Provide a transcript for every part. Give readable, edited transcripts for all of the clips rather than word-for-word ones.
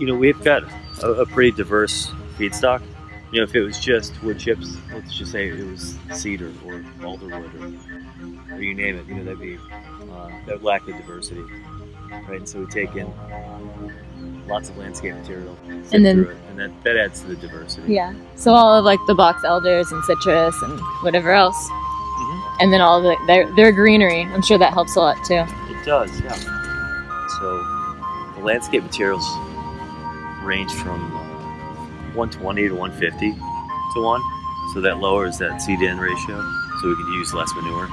You know, we've got a pretty diverse feedstock. You know, if it was just wood chips, let's just say it was cedar or alderwood or you name it, you know, that'd be, that would lack the diversity, right? And so we take in lots of landscape material and then that adds to the diversity. Yeah, so all of like the box elders and citrus and whatever else, and then all the, their greenery, I'm sure that helps a lot too. It does, yeah. So the landscape materials range from 120 to 150 to 1, so that lowers that seed-to-end ratio, so we can use less manure.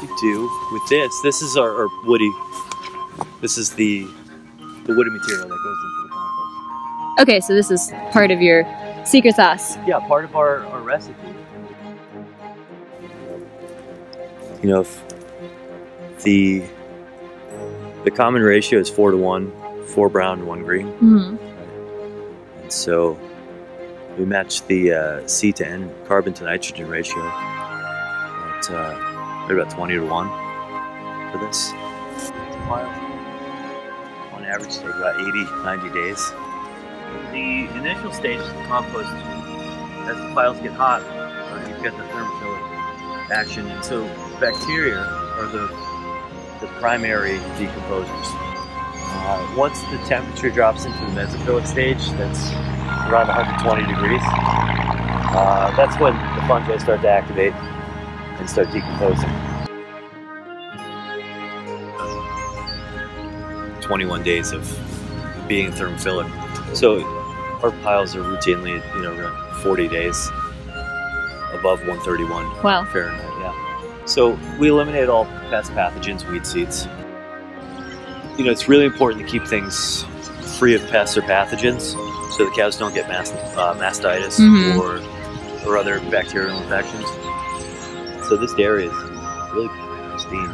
We do with this is our woody, this is the woody material that goes into the compost. Okay, so this is part of your secret sauce. Yeah, part of our recipe. You know, if the common ratio is 4 to 1, 4 brown to 1 green. Mm-hmm. And so we match the C to N, carbon to nitrogen ratio, at about 20 to 1 for this. On average, take about 80, 90 days. In the initial stages of compost, as the piles get hot, you've got the thermophilic action, and so bacteria are the primary decomposers. Once the temperature drops into the mesophilic stage, that's around 120 degrees, that's when the fungi start to activate and start decomposing. 21 days of being thermophilic. So our piles are routinely, you know, around 40 days above 131 wow. Fahrenheit. Yeah. So we eliminate all pest pathogens, weed seeds. You know, it's really important to keep things free of pests or pathogens, so the cows don't get mastitis or other bacterial infections. So this dairy is really pristine.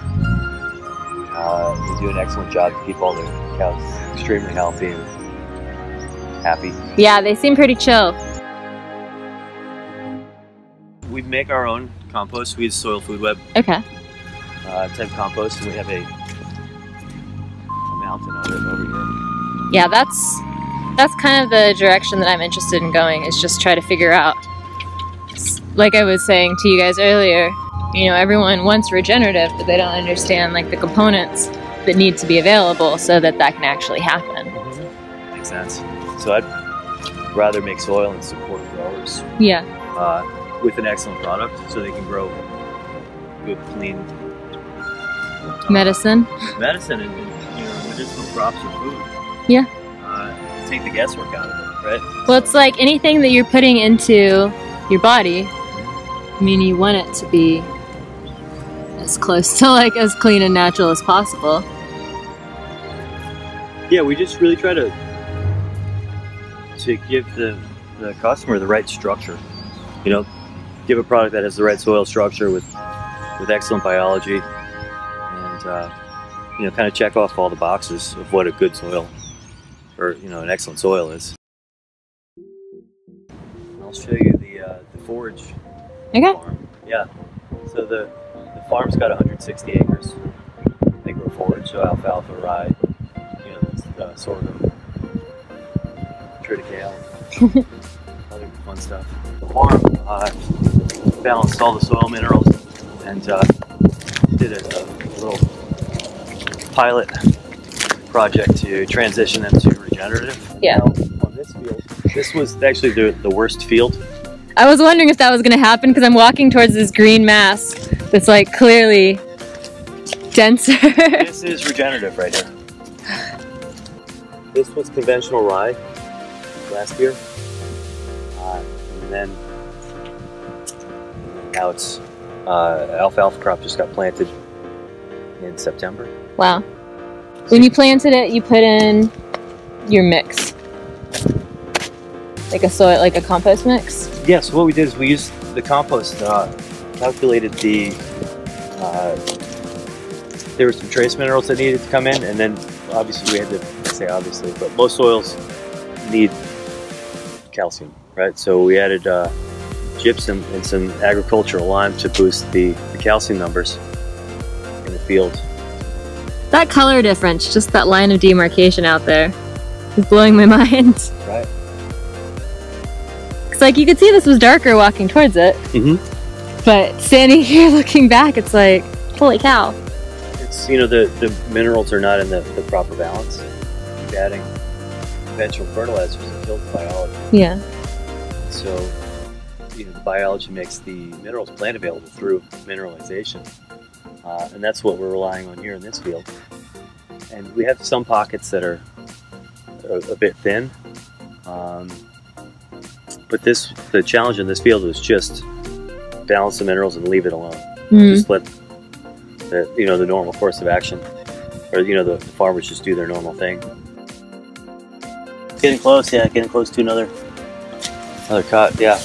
They do an excellent job to keep all their cows extremely healthy and happy. Yeah, they seem pretty chill. We make our own compost. We use Soil Food Web type compost, and we have a mountain of it over here. Yeah, that's kind of the direction that I'm interested in going, is just try to figure out, like I was saying to you guys earlier, you know, everyone wants regenerative, but they don't understand like the components that need to be available so that that can actually happen. Makes sense. So I'd rather make soil and support growers. Yeah. With an excellent product, so they can grow good, clean medicine and, you know, medicinal crops or food. Yeah. Take the guesswork out of it, right? Well, it's like anything that you're putting into your body, I mean, you want it to be as close to like as clean and natural as possible. Yeah, we just really try to give the customer the right structure. You know, give a product that has the right soil structure with excellent biology, and you know, kind of check off all the boxes of what a good soil, or you know, an excellent soil is. I'll show you the forage farm. Yeah, so the farm's got 160 acres. They grow forage, so alfalfa, rye, you know, sorghum, triticale, other fun stuff. The farm balanced all the soil minerals and did a little pilot project to transition them to regenerative. Yeah. Now, on this field, this was actually the worst field. I was wondering if that was going to happen, because I'm walking towards this green mass that's like clearly denser. This is regenerative right here. This was conventional rye last year, and then now it's alfalfa crop just got planted in September. Wow. When you planted it, you put in your mix, like a soil, like a compost mix. Yes. Yeah, so what we did is we used the compost. Calculated the. There were some trace minerals that needed to come in, and then obviously we had to say obviously, but most soils need calcium, right? So we added gypsum and some agricultural lime to boost the calcium numbers in the field. That color difference, just that line of demarcation out there, is blowing my mind. Right. Because like you could see this was darker walking towards it, but standing here looking back, it's like, holy cow. It's, you know, the minerals are not in the proper balance. Keep adding conventional fertilizers that kill the biology. Yeah. So, you know, the biology makes the minerals plant available through mineralization. And that's what we're relying on here in this field. And we have some pockets that are a bit thin. But the challenge in this field was just balance the minerals and leave it alone. Just let the normal course of action, or the farmers just do their normal thing. Getting close, yeah, getting close to another cot, yeah.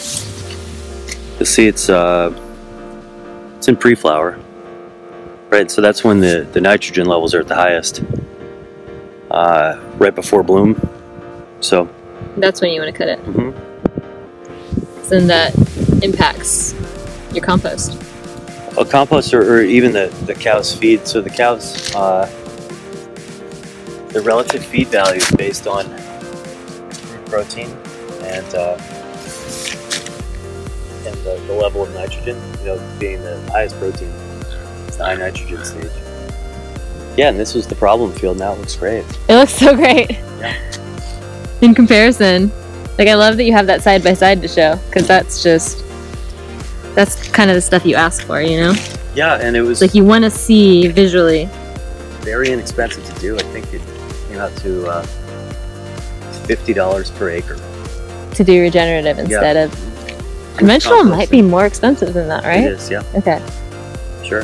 You'll see it's in pre-flower. Right, so that's when the nitrogen levels are at the highest, right before bloom. So that's when you want to cut it. Then that impacts your compost. Well, compost or even the cow's feed. So the cow's the relative feed value is based on protein and the level of nitrogen. Being the highest protein. High nitrogen stage. Yeah, and this was the problem field. Now it looks great. It looks so great. Yeah. In comparison, like I love that you have that side by side to show, because that's kind of the stuff you ask for, you know? Yeah, and it was like you want to see visually. Very inexpensive to do. I think it came out to $50 per acre. To do regenerative instead of conventional might be more expensive than that, right? It is, yeah. Okay. Sure.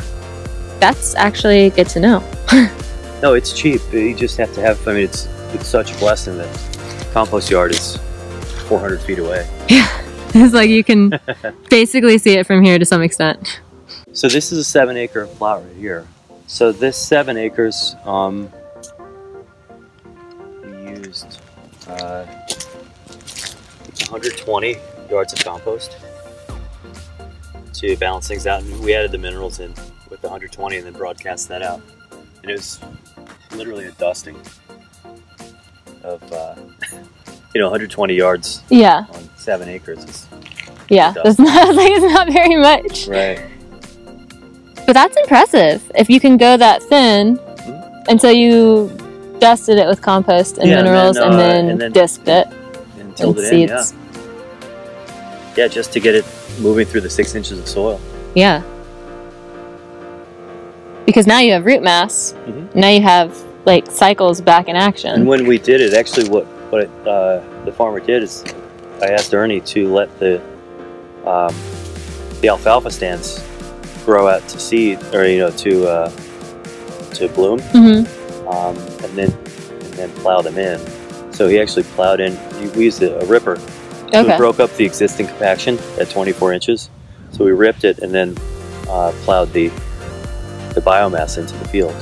That's actually good to know. No, it's cheap. You just have to have, I mean, it's such a blessing that compost yard is 400 feet away. Yeah, it's like you can basically see it from here to some extent. So this is a 7-acre plot right here. So this 7 acres, we used 120 yards of compost to balance things out, and we added the minerals in with the 120 and then broadcast that out. And it was literally a dusting of 120 yards on 7 acres. It's not very much. Right. But that's impressive if you can go that thin. And so you dusted it with compost and minerals and then disked it. And tilled it in, yeah, just to get it moving through the 6 inches of soil. Yeah. Because now you have root mass, now you have like cycles back in action. And when we did it, actually what the farmer did is I asked Ernie to let the alfalfa stands grow out to seed, or to bloom, and then plow them in. So he actually plowed in, we used a ripper. So we broke up the existing compaction at 24 inches. So we ripped it and then plowed the biomass into the field.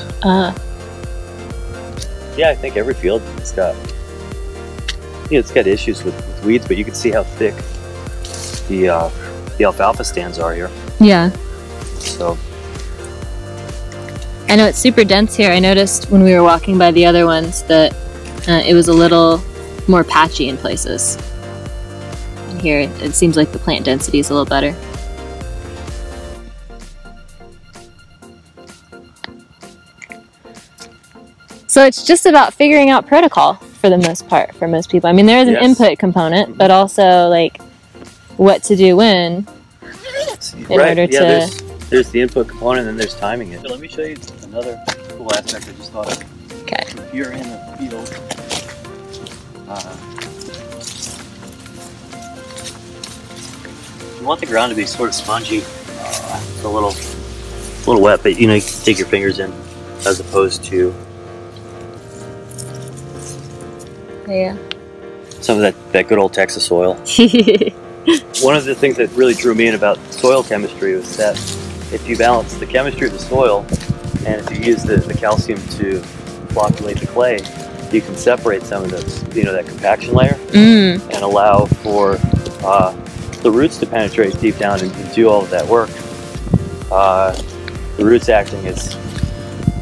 Yeah, I think every field has got, it's got issues with weeds, but you can see how thick the alfalfa stands are here. Yeah. So. I know it's super dense here. I noticed when we were walking by the other ones that it was a little more patchy in places. And here it seems like the plant density is a little better. So it's just about figuring out protocol for the most part, for most people. I mean, there is an input component, but also like what to do when in order to... There's the input component, and there's timing it. So let me show you another cool aspect I just thought of. Okay. If you're in the field, you want the ground to be sort of spongy, a little wet, but you can dig your fingers in as opposed to some of that good old Texas soil. One of the things that really drew me in about soil chemistry was that if you balance the chemistry of the soil and if you use the calcium to flocculate the clay, you can separate some of those, that compaction layer and allow for the roots to penetrate deep down and do all of that work. The roots acting as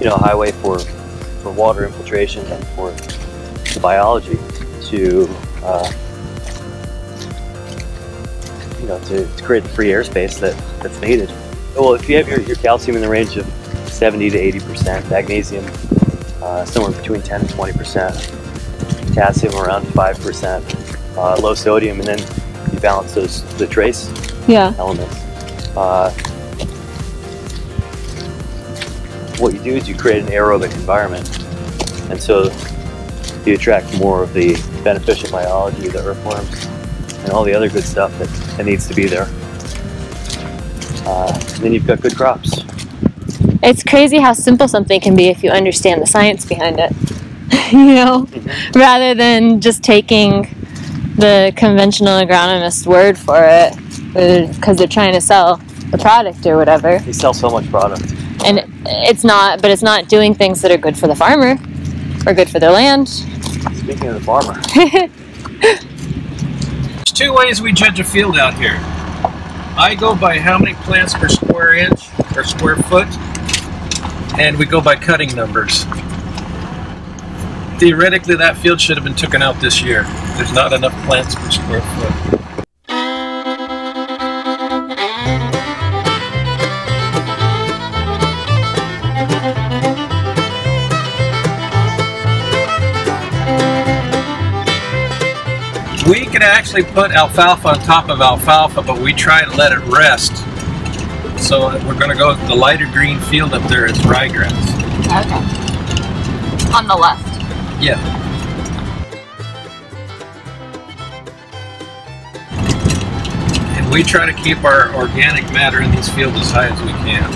a highway for for water infiltration and for the biology to to create the free airspace that's needed. Well, if you have your calcium in the range of 70 to 80%, magnesium somewhere between 10 and 20%, potassium around 5%, low sodium, and then you balance those trace elements. What you do is you create an aerobic environment, and so you attract more of the beneficial biology, the earthworms, and all the other good stuff that needs to be there. And then you've got good crops. It's crazy how simple something can be if you understand the science behind it, rather than just taking the conventional agronomist's word for it because they're trying to sell the product or whatever. They sell so much product. And it's not doing things that are good for the farmer or good for their land. Speaking of the farmer. There's two ways we judge a field out here. I go by how many plants per square inch or square foot, and we go by cutting numbers. Theoretically, that field should have been taken out this year. There's not enough plants per square foot. We could actually put alfalfa on top of alfalfa, but we try to let it rest. So we're going to go with the lighter green field up there is ryegrass. Okay. On the left? Yeah. And we try to keep our organic matter in these fields as high as we can.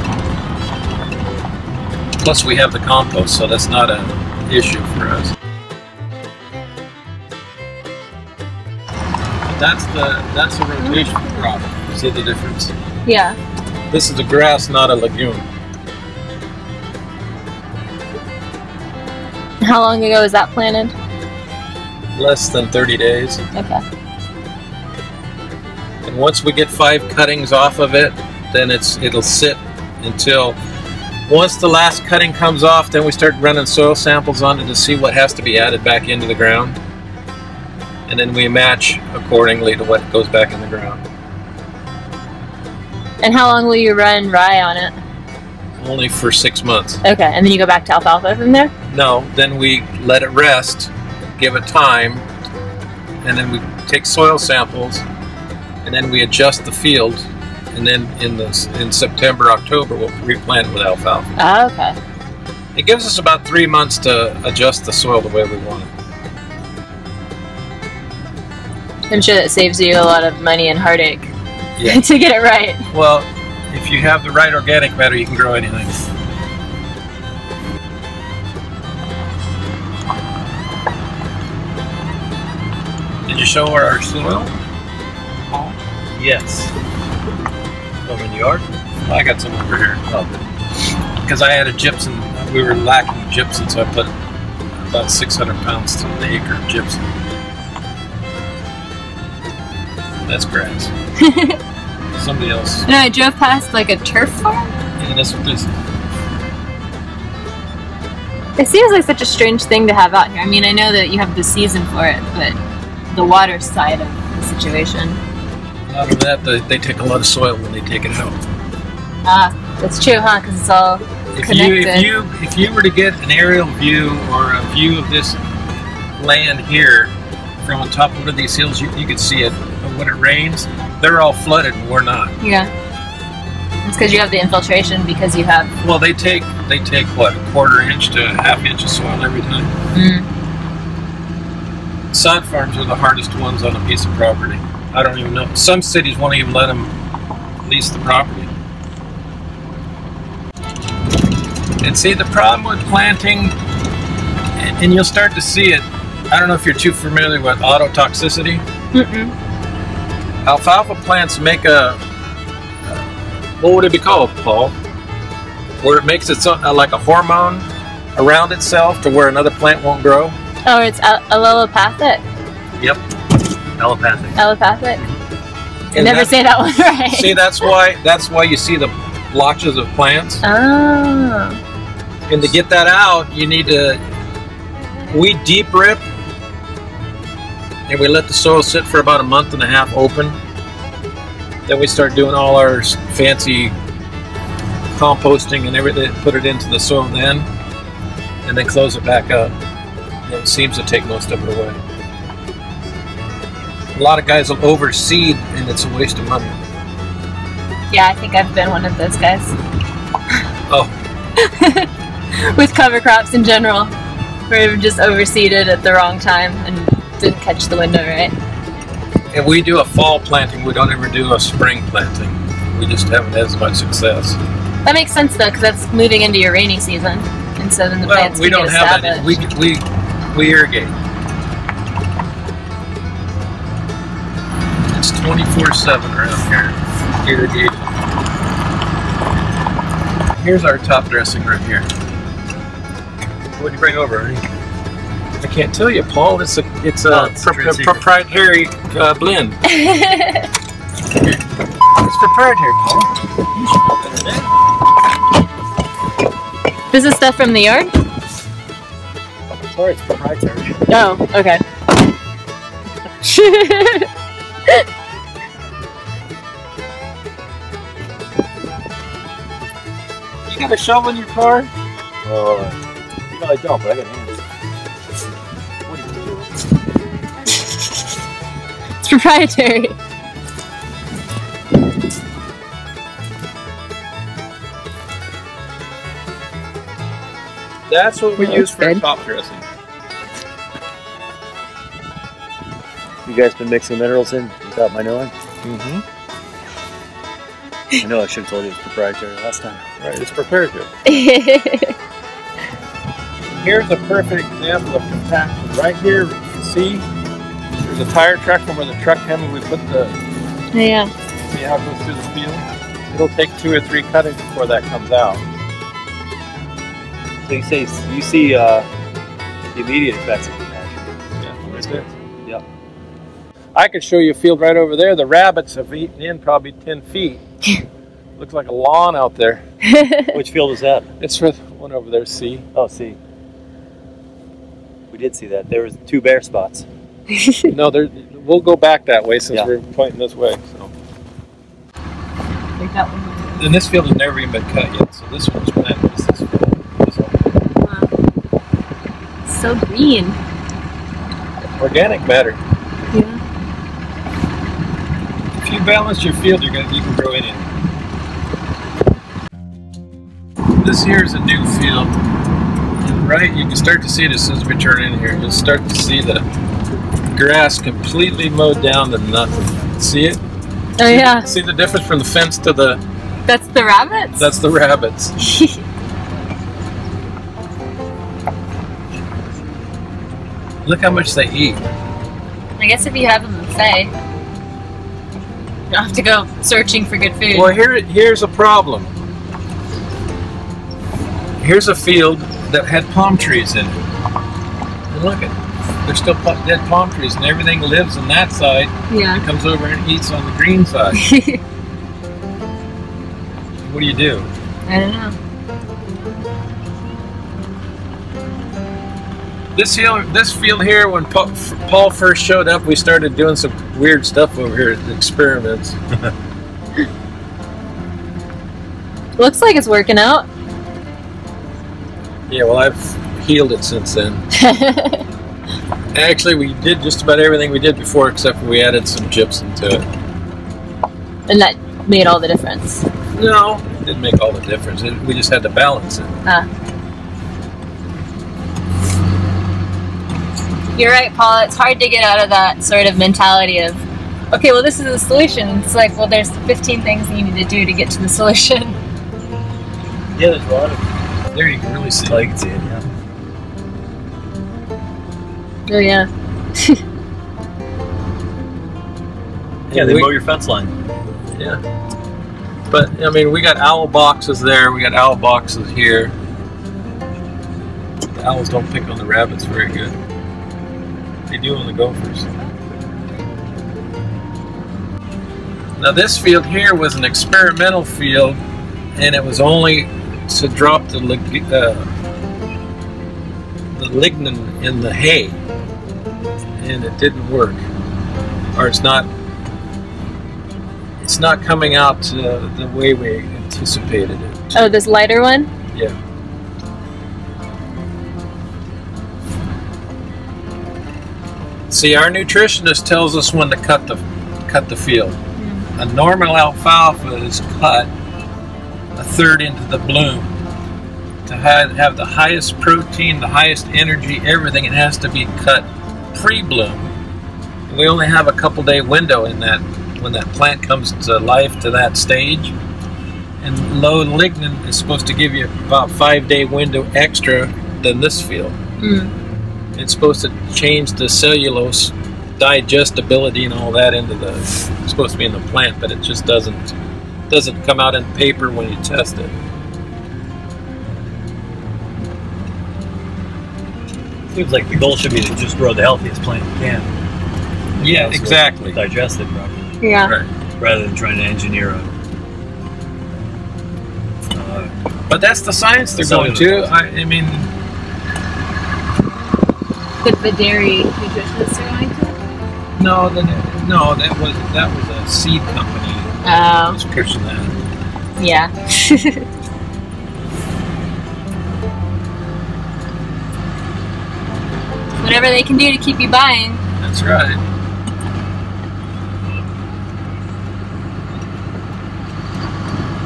Plus we have the compost, so that's not an issue for us. That's the rotation crop. You see the difference? Yeah. This is a grass, not a legume. How long ago was that planted? Less than 30 days. Okay. And once we get 5 cuttings off of it, then it'll sit until once the last cutting comes off, then we start running soil samples on it to see what has to be added back into the ground. And then we match accordingly to what goes back in the ground. And how long will you run rye on it? Only for 6 months. Okay, and then you go back to alfalfa from there? No, then we let it rest, give it time, and then we take soil samples, and then we adjust the field, and then in September, October, we'll replant with alfalfa. Oh, okay. It gives us about 3 months to adjust the soil the way we want it. I'm sure that saves you a lot of money and heartache to get it right. Well, if you have the right organic matter, you can grow anything. Did you show our soil? Yes. Over in the yard? I got some over here. Because I had a gypsum. We were lacking gypsum, so I put about 600 pounds to an acre of gypsum. That's grass. Somebody else. No, I drove past like a turf farm. Yeah, that's what this is. It seems like such a strange thing to have out here. I mean, I know that you have the season for it, but the water side of the situation. Out of that, they take a lot of soil when they take it out. Ah, that's true, huh? Because it's all connected. If you were to get an aerial view or a view of this land here from on top of one of these hills, you could see it. When it rains, they're all flooded and we're not. Yeah. It's because you have the infiltration because you have... Well, they take what, a quarter inch to a half inch of soil every time? Mm. Sod farms are the hardest ones on a piece of property. I don't even know. Some cities won't even let them lease the property. And see, the problem with planting, and you'll start to see it, I don't know if you're too familiar with autotoxicity. Mm-mm. Alfalfa plants make a, what would it be called, Paul? Where it makes its own, like a hormone around itself to where another plant won't grow. Oh, it's allelopathic. Yep, allelopathic. Allelopathic. Never say that one right. See, that's why you see the blotches of plants. Oh. And to get that out, you need to, we deep rip and we let the soil sit for about a month and a half open. Then we start doing all our fancy composting and everything, put it into the soil then, and then close it back up. And it seems to take most of it away. A lot of guys will overseed and it's a waste of money. Yeah, I think I've been one of those guys. Oh. With cover crops in general. We're just overseeded at the wrong time and didn't catch the window right. And we do a fall planting, we don't ever do a spring planting. We just haven't had as much success. That makes sense though, because that's moving into your rainy season. And so then the plants can get established. We irrigate. 24/7 around here, irrigated. Here's our top dressing right here. What do you bring over, Ernie? I can't tell you, Paul. It's a proprietary blend. It's proprietary, Paul. This is stuff from the yard? Sorry, it's proprietary. Oh, okay. You got a shovel in your car? Oh, you know I don't, but I got hands. What do you do? It's proprietary. That's what we use for top dressing. You guys been mixing minerals in without my knowing? Mm-hmm. I know I should have told you it was proprietary last time. Right, it's proprietary. Here's a perfect example of compaction. Right here, you can see, there's a tire track from where the truck handle we put the... Yeah. See how it goes through the field? It'll take 2 or 3 cuttings before that comes out. So you see the immediate effects of compaction. Yeah, that's good. I could show you a field right over there. The rabbits have eaten in probably 10 feet. Looks like a lawn out there. Which field is that? It's with one over there, C. Oh, C. We did see that. There was 2 bare spots. No, we'll go back that way since we're pointing this way. So. And this field has never even been cut yet, so this one's planted. Wow. It's so green. Organic matter. Yeah. If you balance your field, you can grow anything. This here is a new field, right? You can start to see it as soon as we turn in here. You'll start to see the grass completely mowed down to nothing. See it? Oh yeah. See the difference from the fence to the... That's the rabbits? That's the rabbits. Look how much they eat. I guess if you have a buffet, you have to go searching for good food. Well, here's a problem. Here's a field that had palm trees in it. And look at it. There's still dead palm trees, and everything lives on that side. Yeah. It comes over and eats on the green side. What do you do? I don't know. This field here, when Paul first showed up, we started doing some weird stuff over here at the experiments. Looks like it's working out. Yeah, well, I've healed it since then. Actually, we did just about everything we did before, except we added some gypsum to it. And that made all the difference? No, it didn't make all the difference. We just had to balance it. You're right, Paul. It's hard to get out of that sort of mentality of, okay, well, this is the solution. It's like, well, there's 15 things you need to do to get to the solution. Yeah, there's a lot of them. There you can really see it. I can see it, yeah. Oh, yeah. Yeah, they mow your fence line. Yeah. But, I mean, we got owl boxes there. We got owl boxes here. The owls don't pick on the rabbits very good. They do on the gophers. Now this field here was an experimental field, and it was only to drop the lignin in the hay, and it didn't work, or it's not coming out the way we anticipated it. Oh, this lighter one? Yeah. See, our nutritionist tells us when to cut the field. Yeah. A normal alfalfa is cut a third into the bloom. To have the highest protein, the highest energy, everything, it has to be cut pre-bloom. We only have a couple day window in that when that plant comes to life to that stage. And low lignin is supposed to give you about 5-day window extra than this field. Mm. It's supposed to change the cellulose digestibility and all that into the, it's supposed to be in the plant, but it just doesn't come out in paper when you test it. Seems like the goal should be to just grow the healthiest plant you can. And yeah, exactly. Digest it properly. Yeah. Right. Rather than trying to engineer a. But that's the science they're going to. I mean. Did the dairy nutritionists are going to? No, no, that was a seed company. Oh. Was pushing that. Yeah. Whatever they can do to keep you buying. That's right.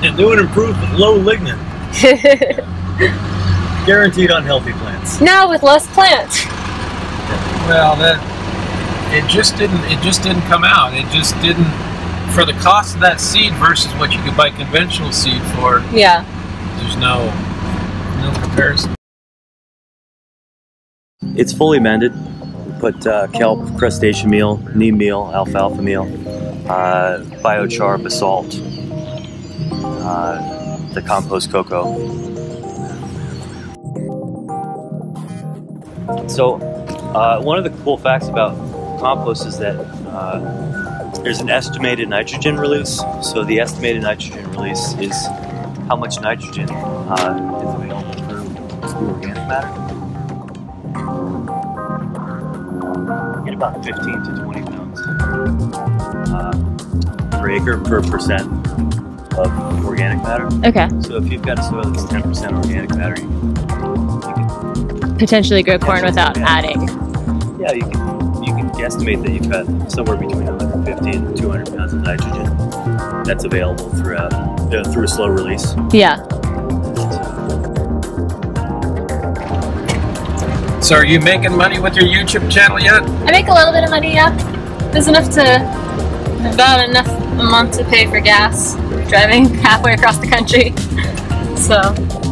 And do it improved with low lignin. Guaranteed unhealthy plants. No, with less plants. Well, it just didn't come out. It just didn't, for the cost of that seed versus what you could buy conventional seed for. Yeah. There's no comparison. It's fully mended. We put kelp, crustacean meal, neem meal, alfalfa meal, biochar, basalt, the compost cocoa. So one of the cool facts about compost is that there's an estimated nitrogen release. So the estimated nitrogen release is how much nitrogen is available through organic matter. About 15 to 20 pounds per acre per percent of organic matter. Okay. So if you've got a soil that's 10% organic matter, you can potentially grow corn without adding. Yeah, you can guesstimate that you've got somewhere between 150 and 200 pounds of nitrogen that's available throughout through a slow release. Yeah. So are you making money with your YouTube channel yet? I make a little bit of money, yeah. There's about enough a month to pay for gas, driving halfway across the country, so.